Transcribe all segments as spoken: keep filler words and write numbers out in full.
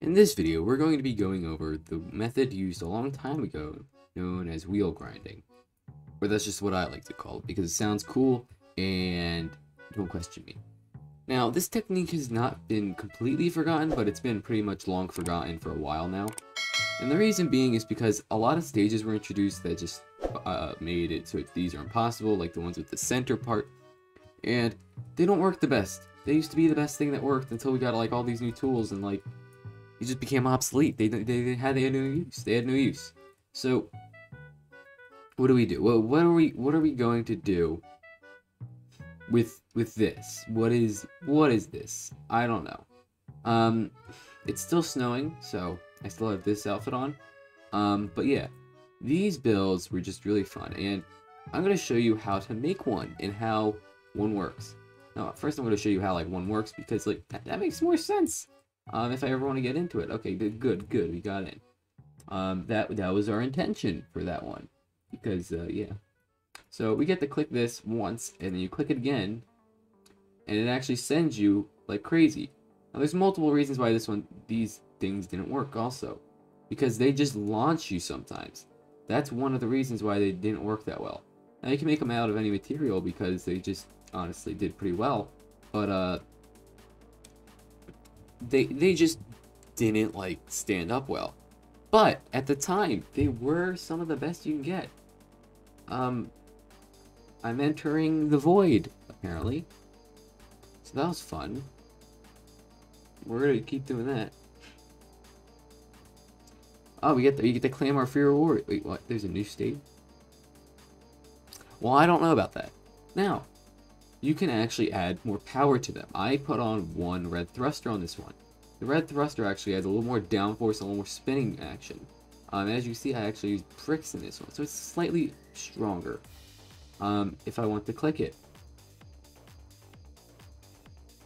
In this video, we're going to be going over the method used a long time ago known as wheel grinding. Or that's just what I like to call it because it sounds cool and don't question me. Now, this technique has not been completely forgotten, but it's been pretty much long forgotten for a while now. And the reason being is because a lot of stages were introduced that just uh, made it so these are impossible, like the ones with the center part. And they don't work the best. They used to be the best thing that worked until we got like all these new tools and like it just became obsolete. They they, they had they had no use. They had no use. So what do we do? Well, what are we what are we going to do with with this? What is what is this? I don't know. Um, it's still snowing, so I still have this outfit on. Um, but yeah, these builds were just really fun, and I'm gonna show you how to make one and how one works. Now, first I'm going to show you how like one works because like that, that makes more sense. Um, if I ever want to get into it, okay, good, good, good, we got in. Um, that that was our intention for that one because uh, yeah. So we get to click this once, and then you click it again, and it actually sends you like crazy. Now, there's multiple reasons why this one these things didn't work also, because they just launch you sometimes. That's one of the reasons why they didn't work that well. Now you can make them out of any material because they just honestly did pretty well, but uh they they just didn't like stand up well. But at the time they were some of the best you can get. um I'm entering the void apparently, so that was fun. We're gonna keep doing that. Oh, we get the, you get to claim our free reward. Wait, what? There's a new state? Well, I don't know about that. Now you can actually add more power to them. I put on one red thruster on this one. The red thruster actually adds a little more downforce, a little more spinning action. Um, as you see, I actually use bricks in this one, so it's slightly stronger. Um, if I want to click it.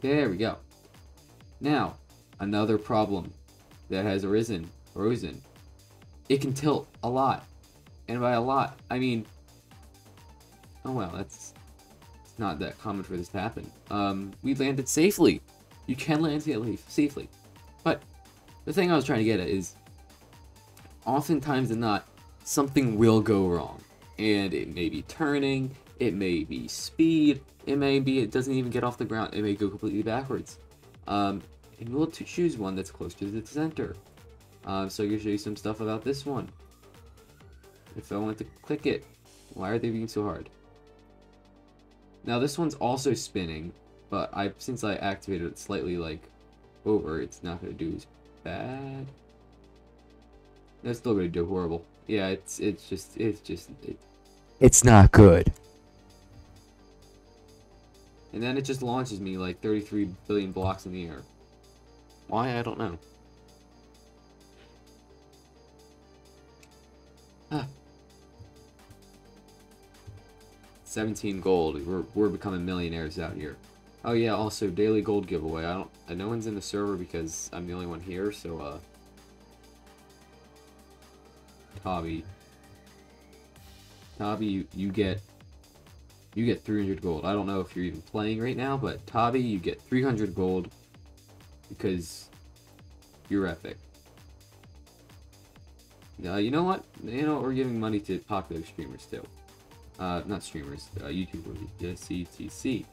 There we go. Now, another problem that has arisen, arisen. It can tilt a lot. And by a lot, I mean, oh well, that's not that common for this to happen. Um, we landed safely. You can land safely. But the thing I was trying to get at is oftentimes than not, something will go wrong. And it may be turning, it may be speed, it may be it doesn't even get off the ground, it may go completely backwards. Um, and we'll choose one that's close to the center. Um, so I can show you some stuff about this one. If I want to click it, why are they being so hard? Now this one's also spinning, but I since I activated it slightly like over, it's not gonna do as bad. That's still gonna do horrible. Yeah, it's it's just it's just it, it's not good. And then it just launches me like thirty-three billion blocks in the air. Why? I don't know. Ah. seventeen gold. We're, we're becoming millionaires out here. Oh yeah, also daily gold giveaway. I don't I, no one's in the server because I'm the only one here, so uh Tabi Tabi you, you get you get three hundred gold. I don't know if you're even playing right now, but Tabi, you get three hundred gold because you're epic. Now, uh, you know what? You know what? We're giving money to popular streamers too. Uh, not streamers, uh, YouTubers, S C T C.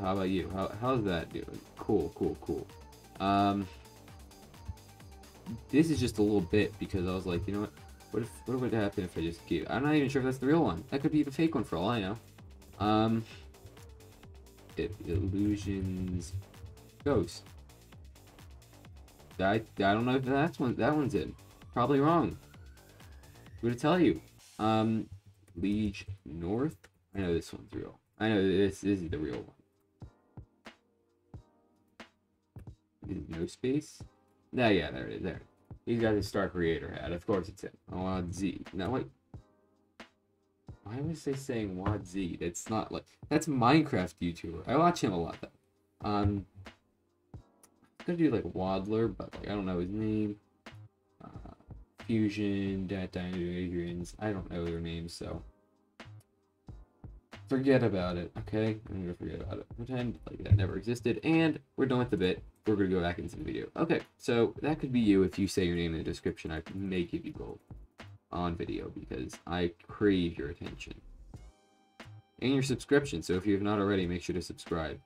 How about you? How, how's that doing? Cool, cool, cool. Um, this is just a little bit because I was like, you know what? What if, what would happen if I just gave? I'm not even sure if that's the real one. That could be the fake one for all I know. Um, it, illusions, ghost. I I don't know if that's one. That one's in. Probably wrong. What to tell you? Um. Liege North. I know this one's real. I know this, this is the real one. Is no space? No, yeah, there it is. There. He's got his Star Creator hat. Of course it's him. Wad Z. No, wait. Why was they saying Wad Z? That's not like. That's Minecraft YouTuber. I watch him a lot though. Um. I'm gonna do like Waddler, but like I don't know his name. Uh. Fusion, Dat Dino, Adrians, I don't know their names, so forget about it, okay? I'm gonna forget about it. Pretend like that never existed, and we're done with the bit. we're going to go back into the video. Okay, so that could be you. If you say your name in the description, I may give you gold on video because I crave your attention and your subscription. So if you have not already, make sure to subscribe.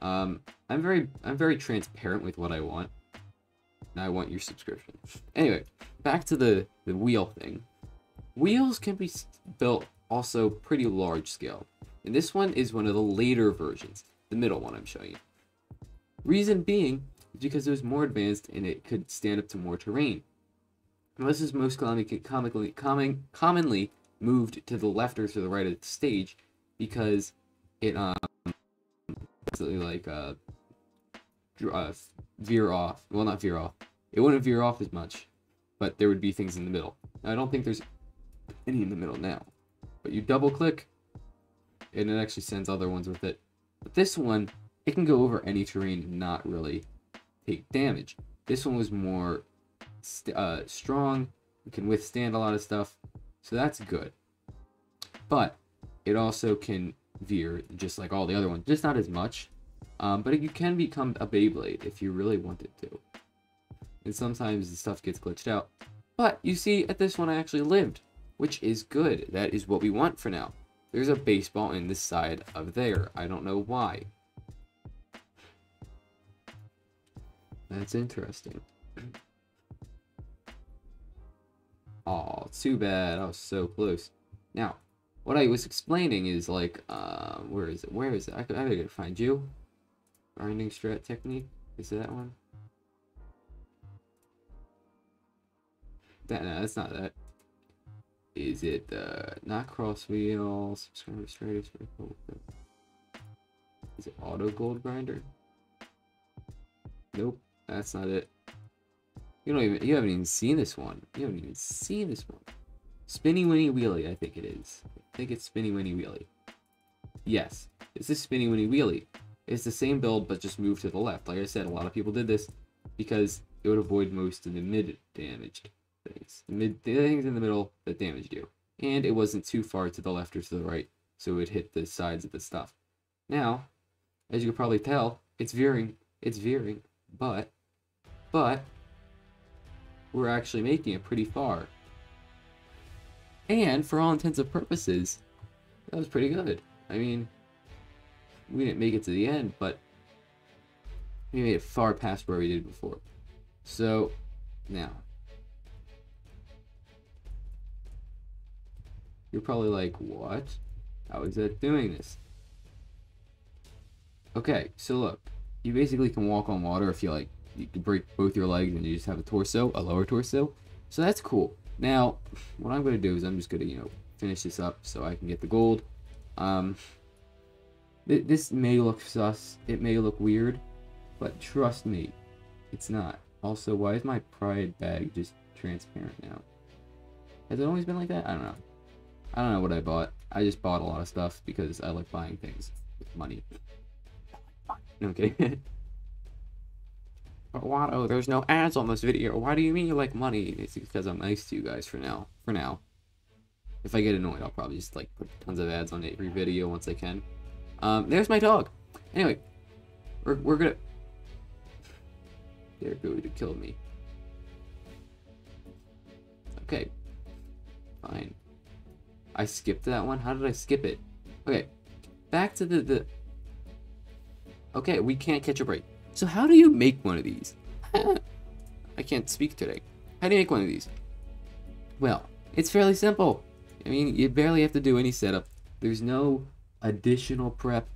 Um, I'm very, I'm very transparent with what I want, and I want your subscription. Anyway, back to the, the wheel thing. Wheels can be built also pretty large scale, and this one is one of the later versions, the middle one I'm showing you. Reason being is because it was more advanced and it could stand up to more terrain. Now, this is most commonly, commonly, common, commonly moved to the left or to the right of the stage because it um basically like uh, uh veer off. Well, not veer off. It wouldn't veer off as much, but there would be things in the middle. Now, I don't think there's any in the middle now, but you double click and it actually sends other ones with it. But this one, it can go over any terrain and not really take damage. This one was more st uh, strong. It can withstand a lot of stuff, so that's good. But it also can veer just like all the other ones, just not as much. Um, but it, you can become a Beyblade if you really wanted to. And sometimes the stuff gets glitched out. But you see, at this one I actually lived, which is good. That is what we want for now. There's a baseball in this side of there. I don't know why. That's interesting. Aw, too bad. I was so close. Now, what I was explaining is like, uh, where is it? Where is it? I gotta I find you. Grinding strat technique. Is that one? That, no, that's not that. Is it uh, not cross wheel? Subscriber straight. Is it auto gold grinder? Nope, that's not it. You don't even. You haven't even seen this one. You haven't even seen this one. Spinny Winnie Wheelie, I think it is. I think it's Spinny Winnie Wheelie. Yes, this is Spinny Winnie Wheelie. It's the same build, but just move to the left. Like I said, a lot of people did this because it would avoid most of the mid damaged things. The mid the things in the middle that damaged you, and it wasn't too far to the left or to the right, so it hit the sides of the stuff. Now, as you can probably tell, it's veering. It's veering, but, but, we're actually making it pretty far. And for all intents and purposes, that was pretty good. I mean, we didn't make it to the end, but we made it far past where we did before. So now, you're probably like, what? How is that doing this? Okay, so look, you basically can walk on water if you like. You can break both your legs and you just have a torso, a lower torso. So that's cool. Now, what I'm going to do is I'm just going to, you know, finish this up so I can get the gold. Um, th this may look sus. It may look weird, but trust me, it's not. Also, why is my pride bag just transparent now? Has it always been like that? I don't know. I don't know what I bought. I just bought a lot of stuff because I like buying things with money. Okay. But Watto, oh, there's no ads on this video. Why do you mean you like money? It's because I'm nice to you guys for now. For now. If I get annoyed, I'll probably just like put tons of ads on every video once I can. Um, there's my dog. Anyway, we're, we're gonna... They're going to kill me. Okay. Fine. I skipped that one. How did I skip it? Okay. Back to the... the... Okay, we can't catch a break. So how do you make one of these? I can't speak today. How do you make one of these? Well, it's fairly simple. I mean, you barely have to do any setup. There's no additional prep.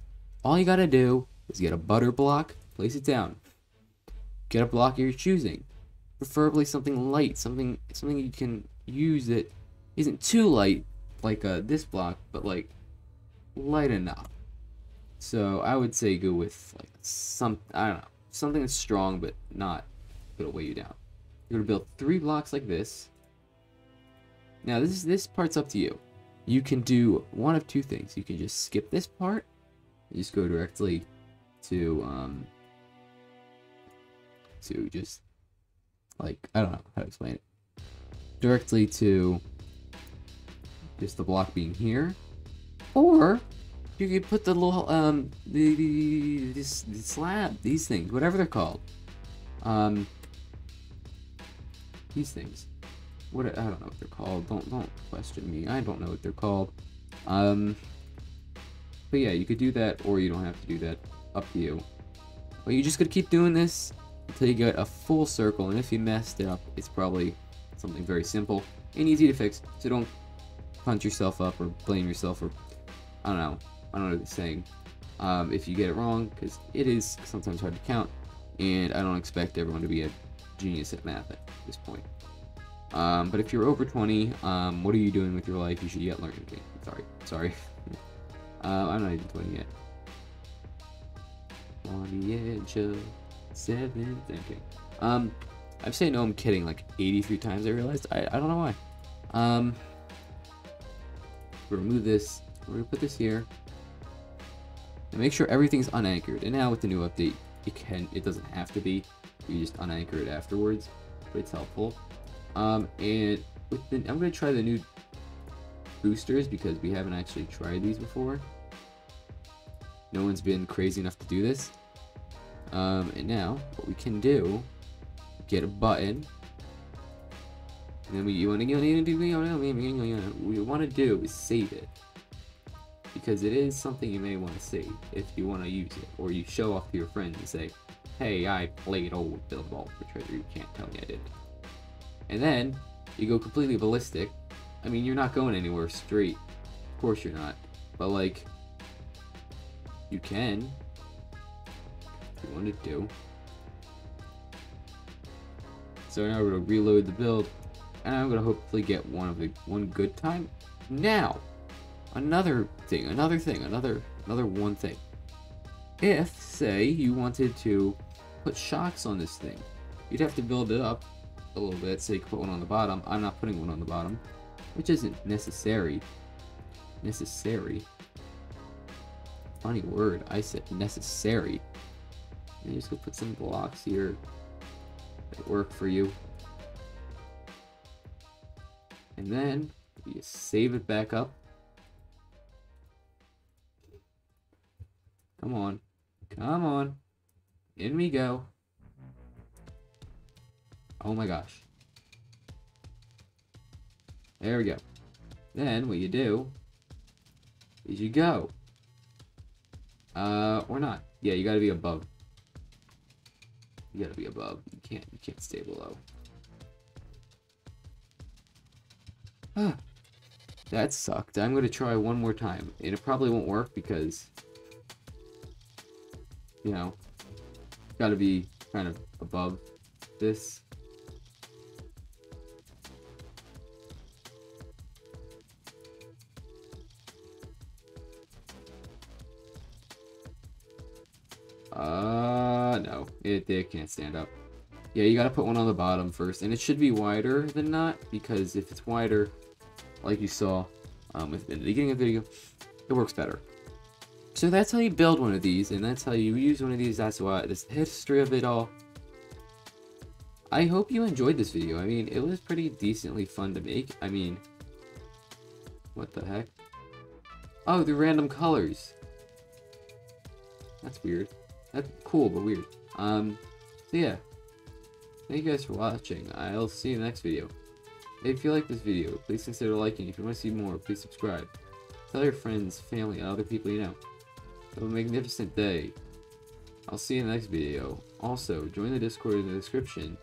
All you gotta do is get a butter block, place it down. Get a block you're choosing. Preferably something light, something something you can use that isn't too light, like uh, this block, but like light enough. So I would say go with like some, I don't know, something that's strong but not gonna weigh you down. You're gonna build three blocks like this. Now this is, this part's up to you. You can do one of two things. You can just skip this part and just go directly to um to just like, I don't know how to explain it. Directly to just the block being here, or you could put the little um the, the, the, the slab, these things, whatever they're called, Um, these things. What, I don't know what they're called. Don't don't question me. I don't know what they're called. Um, but yeah, you could do that, or you don't have to do that. Up to you. But you're just gonna keep doing this until you get a full circle. And if you messed it up, it's probably something very simple and easy to fix. So don't punch yourself up or blame yourself, or I don't know. I don't know what it's saying. Um, if you get it wrong, because it is sometimes hard to count, and I don't expect everyone to be a genius at math at this point. Um, but if you're over twenty, um, what are you doing with your life? You should yet learn again. Sorry, sorry. uh, I'm not even twenty yet. On the edge of seven thinking. Um, I've said no, I'm kidding, like eighty-three times. I realized. I, I don't know why. Um, remove this. We're gonna put this here. And make sure everything's unanchored. And now with the new update, it can it doesn't have to be. You just unanchor it afterwards, but it's helpful. Um, and with the, I'm gonna try the new boosters because we haven't actually tried these before. No one's been crazy enough to do this. Um, and now what we can do, get a button. And then we want to we want to do is save it. Because it is something you may want to save if you want to use it, or you show off to your friends and say, "Hey, I played old Bill Ball for Treasure. You can't tell me I did." And then you go completely ballistic. I mean, you're not going anywhere straight. Of course you're not. But like, you can. If you want to do. So now we're gonna reload the build, and I'm gonna hopefully get one of the one good time now. Another thing, another thing, another, another one thing. If, say, you wanted to put shocks on this thing, you'd have to build it up a little bit, so you could put one on the bottom. I'm not putting one on the bottom, which isn't necessary. Necessary. Funny word, I said necessary. And you just go put some blocks here that work for you. And then you save it back up. Come on, come on, in we go. Oh my gosh. There we go. Then what you do is you go. Uh, or not. Yeah, you gotta be above. You gotta be above. You can't, you can't stay below. Ah, that sucked. I'm gonna try one more time. And it probably won't work because, you know, gotta be kind of above this. Uh, no, it, it can't stand up. Yeah, you gotta put one on the bottom first, and it should be wider than not, because if it's wider, like you saw um, at the beginning of the video, it works better. So that's how you build one of these, and that's how you use one of these. That's why this history of it all. I hope you enjoyed this video. I mean, it was pretty decently fun to make. I mean, what the heck? Oh, the random colors. That's weird. That's cool, but weird. Um, so yeah. Thank you guys for watching. I'll see you in the next video. If you like this video, please consider liking. If you want to see more, please subscribe. Tell your friends, family, and other people you know. Have a magnificent day. I'll see you in the next video. Also, join the Discord in the description.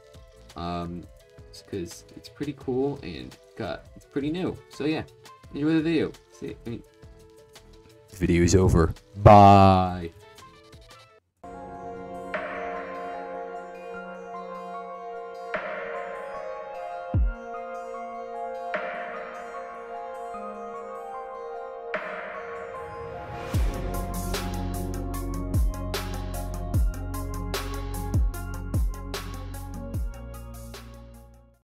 Um, because it's, it's pretty cool and got it's pretty new. So yeah, enjoy the video. See, I mean, this video is over. Bye.